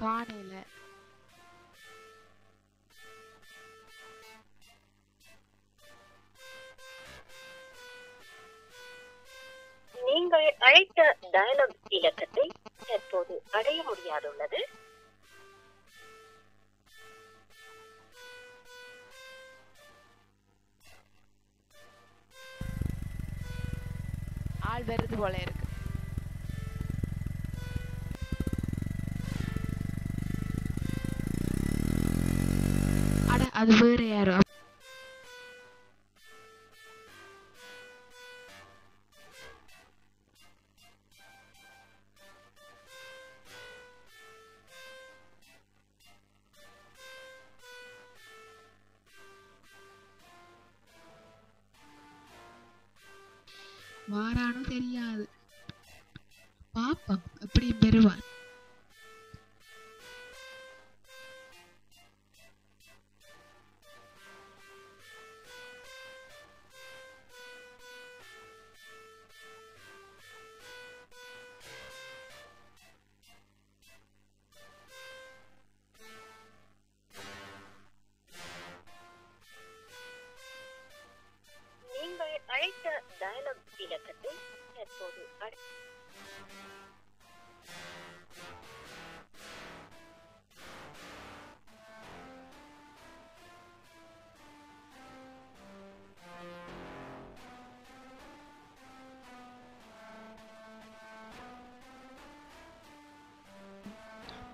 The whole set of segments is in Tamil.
காலையில் நீங்கள் அழைத்த டயலாக் இலக்கத்தை தற்போது அடைய முடியாதுள்ளது. ஆள் வருது போல இருக்கு. அட அது வேற யாரோ. வாரானும் தெரியாது, பாப்பா எப்படி பெறுவான்.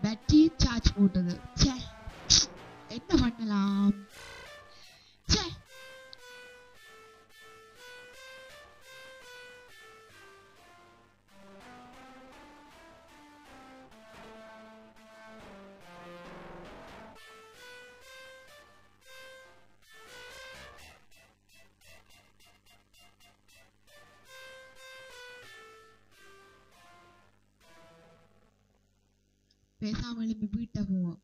பேட்டரி சார்ஜ் போட்டது. சே என்ன பண்ணலாம். பேசாமல் எழுப்பி வீட்ட போவோம்.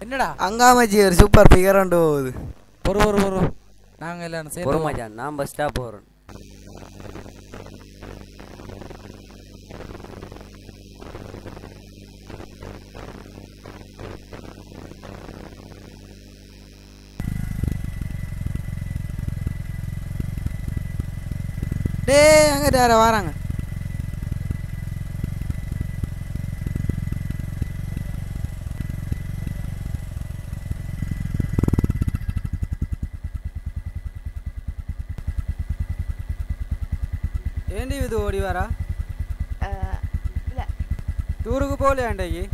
என்னடா அங்காமஜி ஒரு சூப்பர் பிகர் ஒன்று போகுது. பொறு பொறு பொறு நாங்கள் எல்லாரும் சேர்ந்து பொறுமாச்சான். நான் பஸ் ஸ்டாப் போகிறோம். அங்கிட்ட வராங்க. ஏண்டி இது ஓடி வரா? இல்ல டூருக்கு போகலையாண்டைக்கு?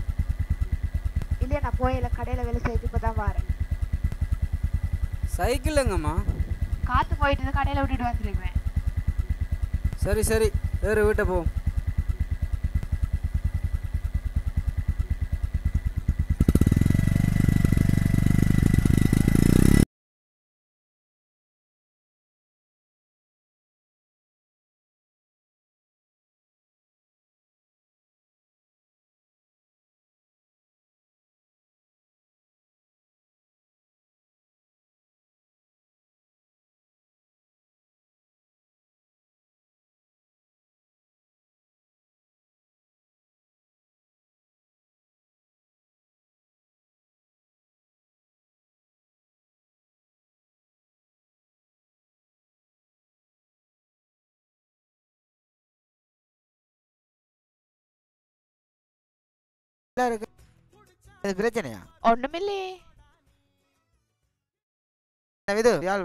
இல்லையா நான் போயில கடையில வேலை செய்து இப்பதான் வரேன். சைக்கிள் எங்கம்மா? காத்து போயிட்டு கடையில விட்டுட்டு வந்துருக்கேன். சரி சரி வேறு வீட்டை போவோம். பிரச்சனையா ஒண்ணுமில்லை.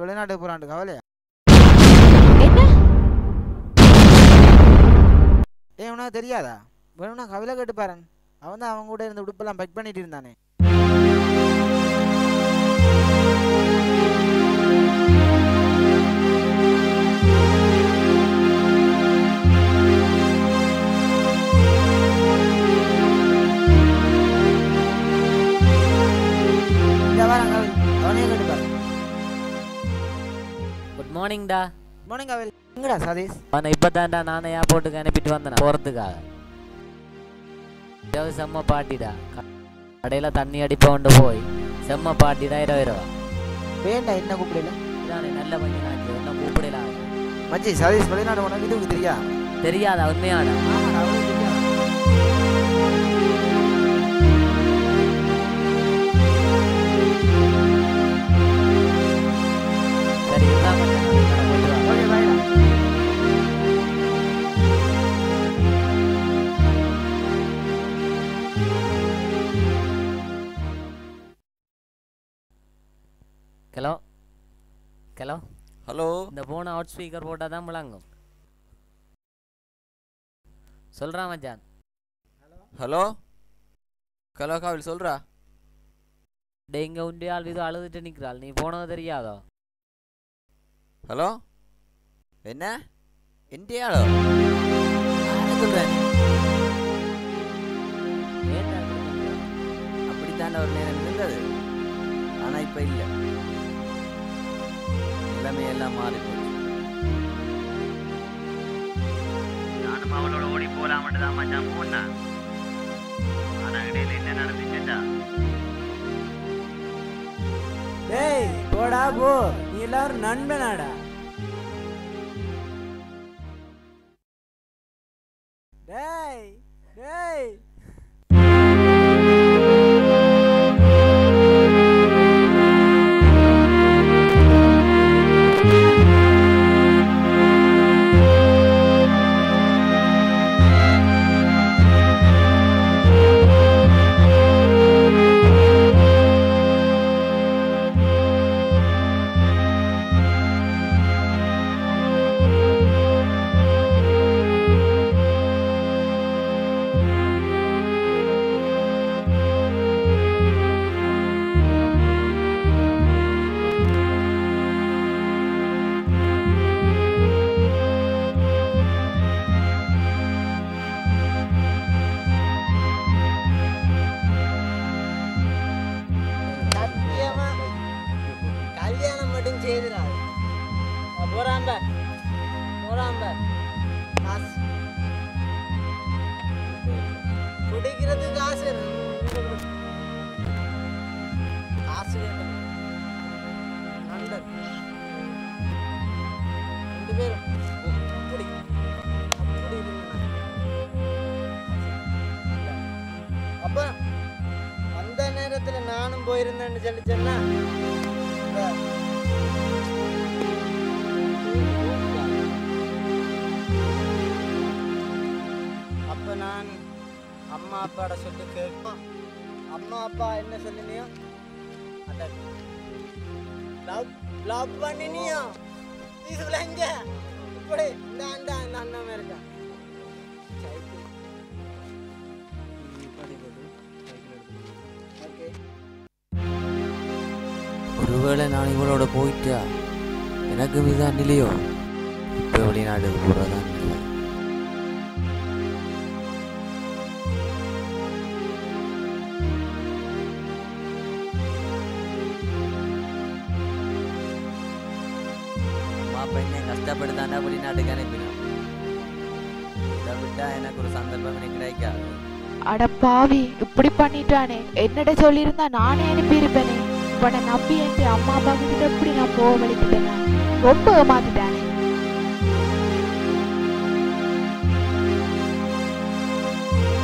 வெளிநாட்டு போறாண்டு கவலையா? ஏன்னா தெரியாதா? வேணும்னா கவலை கேட்டு பாரு. அவன் தான் அவங்க கூட இருந்த உடுப்பெல்லாம் பேக் பண்ணிட்டு இருந்தானே. குட் மார்னிங் டா. மார்னிங் அவல். எங்கடா சதீஷ்? நான் இப்பதான்டா நானே ஏர்போர்ட்டுக்கு அனுப்பிட்டு வந்தேன் போறதுக்காக. இரவு செம்ம பாட்டிடா. கடையில் தண்ணி அடிப்போண்டு போய் செம்ம பாட்டிடா. இரவா வேண்டாம் என்ன கூப்பிடல நல்ல பையனா என்ன கூப்பிடலாம் மச்சி சதீஷ் வெளிநாடு உனக்கு இதுக்கு தெரியா தெரியாதா உண்மையான ஹலோ ஹலோ ஹலோ இந்த போன அவுட் ஸ்பீக்கர் போட்டால் தான் விளங்கும் சொல்கிறா மச்சான். ஹலோ ஹலோ காவில் சொல்கிறா டே இங்கே உண்டிய ஆள் இது அழுதுட்டு நிற்கிறாள் நீ போனது தெரியாதோ? ஹலோ என்ன இண்டியா சொல்கிறேன் அப்படித்தான ஒரு நேரம் இருந்தது. ஆனால் இப்போ இல்லை எல்லாம் மாறி போச்சு. நானும் அவளோட ஓடி போலாம் மட்டும்தான் மச்சான் போனேன். ஆனா இடையில என்ன நடந்துச்சுடா? டேய் போடா போ நீ எல்லாரும் நண்பனாடா. டேய் டேய் நானும் போயிருந்தேன்னு சொல்லி சொன்னா அப்ப நான் அம்மா அப்பாட சொல்லி கேட்பேன். அம்மா அப்பா என்ன சொல்லினியோ அத லவ் லவ் பண்ணினியோ இதுலங்க இப்படி நான் தான் அண்ணாம இருக்கேன் ஒருவேளை நான் இவளோட போயிட்டா எனக்கு இதுதான் இல்லையோ இப்போ வெளிநாடு போகிறதான் இல்லை. அப்பா என்ன கஷ்டப்படுத்தாண்டா வெளிநாட்டுக்கு அனுப்பினான். இதை விட்டா எனக்கு ஒரு சந்தர்ப்பம் எனக்கு கிடைக்காது. அட பாவி இப்படி பண்ணிட்டானே என்னட சொல்லியிருந்தா நானே அனுப்பியிருப்பேனே. பட நம்பி என் அம்மா அப்பா கிட்ட எப்படி நான் போக வலிக்கிட்டேன் ரொம்ப மாத்திட்டானே.